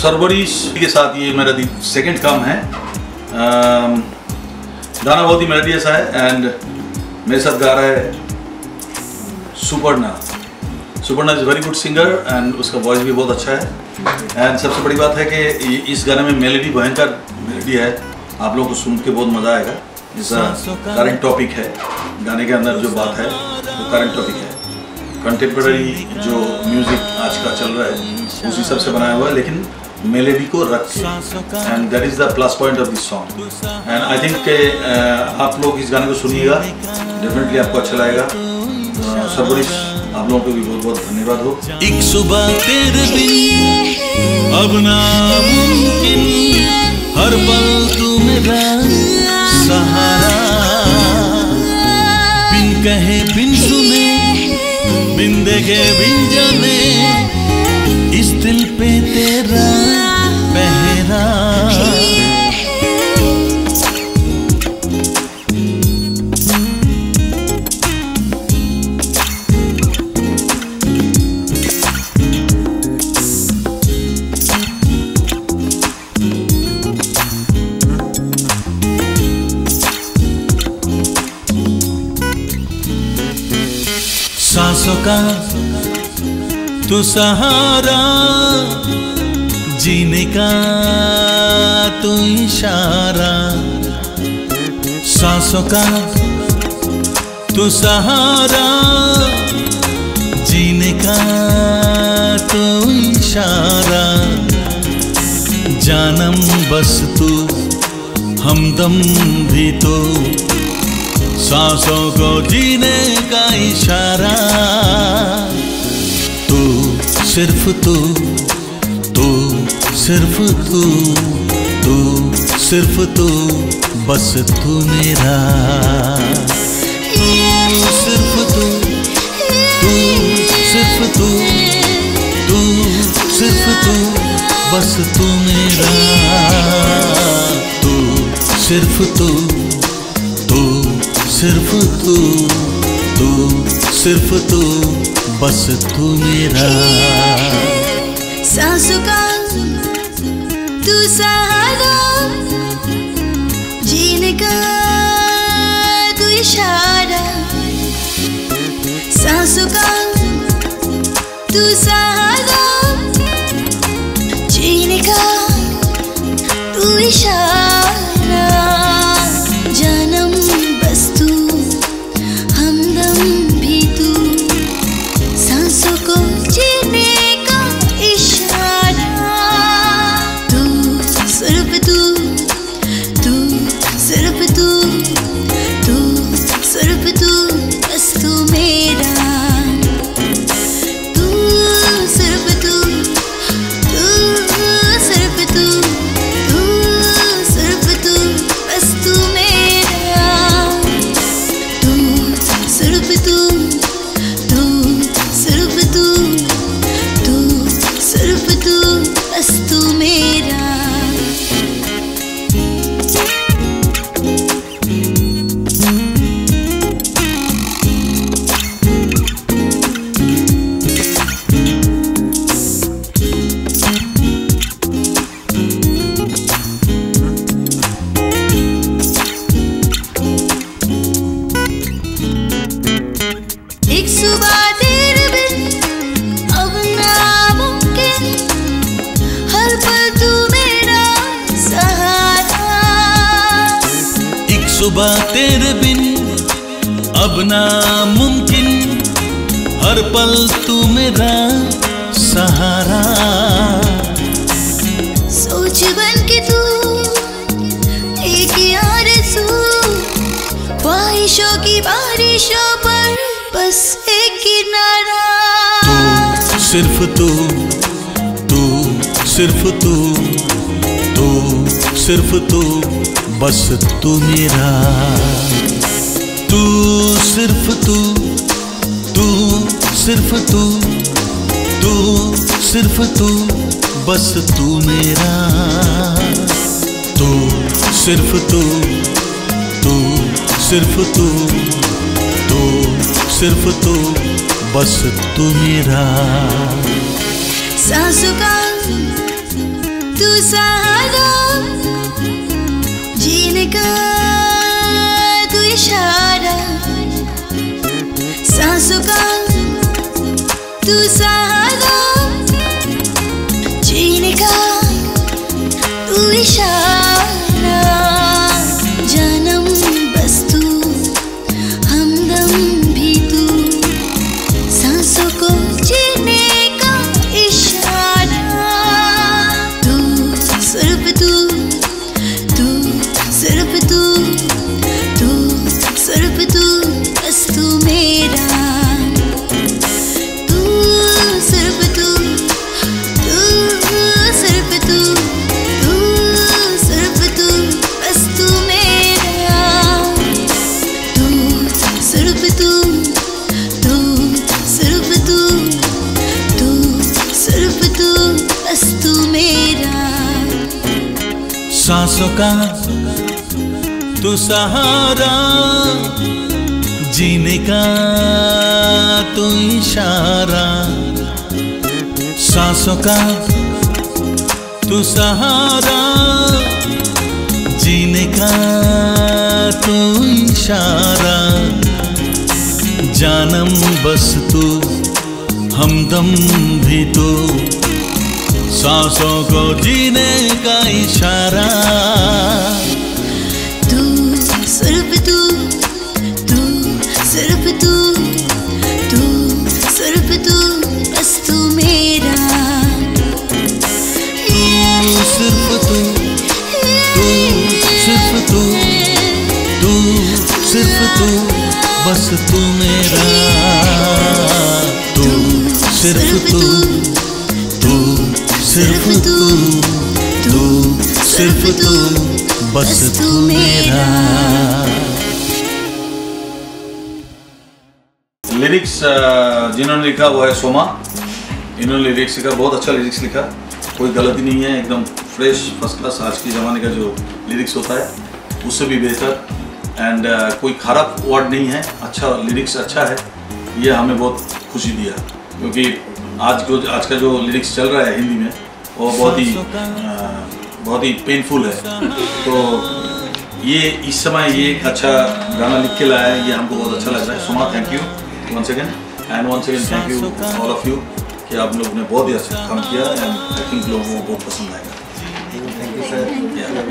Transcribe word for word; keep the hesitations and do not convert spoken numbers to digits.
सरवरिश के साथ ये मेरा दी सेकेंड काम है। गाना बहुत ही मेलोडियस है एंड मेरे साथ गा रहा है Suparna. Suparna is very good singer and उसका वॉइस भी बहुत अच्छा है। एंड सबसे बड़ी बात है कि इस गाने में मेलोडी भयंकर मेलोडी है, आप लोगों को सुन के बहुत मज़ा आएगा। इसका करंट टॉपिक है, गाने के अंदर जो बात है वो करंट टॉपिक है, कंटेम्प्रेरी जो म्यूज़िक आज का चल रहा है उस हिसाब से बनाया हुआ है, लेकिन मेलेडी को रख के। And that is the plus point of this song and I think के आप लोग इस गाने को सुनिएगा, डेफिनेटली आपको अच्छा लगेगा। सरवरिश आप लोगों को भी बहुत बहुत धन्यवाद हो। एक सुबह तेरे दिन अब नामुमकिन, हर पल तू मेरा सहारा, बिन कहे बिन सुने बिन देखे बिन जाने, इस दिल पे तेरा पहरा। सांसों का तू सहारा, जीने का तू इशारा, सांसों का तू सहारा, जीने का तू इशारा, जानम बस तू हमदम भी तो, सांसों को जीने का इशारा। तू सिर्फ तू, तू सिर्फ तू, तू सिर्फ तू, बस तू मेरा। तू सिर्फ तू, तू सिर्फ तू, तू सिर्फ तू, बस तू मेरा। तू सिर्फ तू, तू सिर्फ तू, तू सिर्फ तू, बस तू मेरा। सांसों का तू सहारा, जीने का तू इशारा, सांसों का तू सहारा, जीने का तू इशारा, जानम बस तू हमदम सुबह तेरे बिन अब नामुमकिन, हर पल तू मेरा सहारा। सोच बन के तू एक आरज़ू, ख्वाहिशों की बारिशों पर बस एक किनारा। तू सिर्फ तू, तू सिर्फ तू, तू सिर्फ तू, बस तू मेरा। तू सिर्फ तू, तू सिर्फ तू, तू सिर्फ तू, बस तू मेरा। तू सिर्फ तू, तू सिर्फ तू, तू सिर्फ तू, बस तू मेरा। सांसों का सहारा जीने का तू इशारा, सांसों का तू सहारा जीने का तू इशारा। जानम बस तू हमदम भी तू, सांसों को जीने का इशारा। तू सिर्फ तू, तू सिर्फ तू, तू सिर्फ तू, बस तू मेरा। सांसों का तू सहारा, जीने का तू इशारा। सांसों का तू सहारा, जीने का तू इशारा। जानम बस तू हमदम भी तू, सांसों को जीने का इशारा। तू सिर्फ तू, तू सिर्फ तू, तू सिर्फ तू, बस तू मेरा। तू सिर्फ तू, तू सिर्फ तू, तू सिर्फ तू, बस तू मेरा। तू सिर्फ तू, तू सिर्फ तू, तू सिर्फ तू, बस तू मेरा। लिरिक्स जिन्होंने लिखा वो है सोमा। इन्होंने लिरिक्स लिखा, बहुत अच्छा लिरिक्स लिखा, कोई गलती नहीं है, एकदम फ्रेश फर्स्ट क्लास। आज के ज़माने का जो लिरिक्स होता है उससे भी बेहतर, एंड कोई खराब वर्ड नहीं है, अच्छा लिरिक्स अच्छा है। ये हमें बहुत खुशी दिया, क्योंकि आज जो आज का जो लिरिक्स चल रहा है हिंदी में वो बहुत ही बहुत ही पेनफुल है। तो ये इस समय ये एक अच्छा गाना लिख के लाया है, ये हमको बहुत अच्छा लग रहा है। Suma, thank you once again and once again thank you all of you कि आप लोगों ने बहुत ही अच्छा काम किया एंड आई थिंक लोगों को बहुत पसंद आएगा। Thank you sir.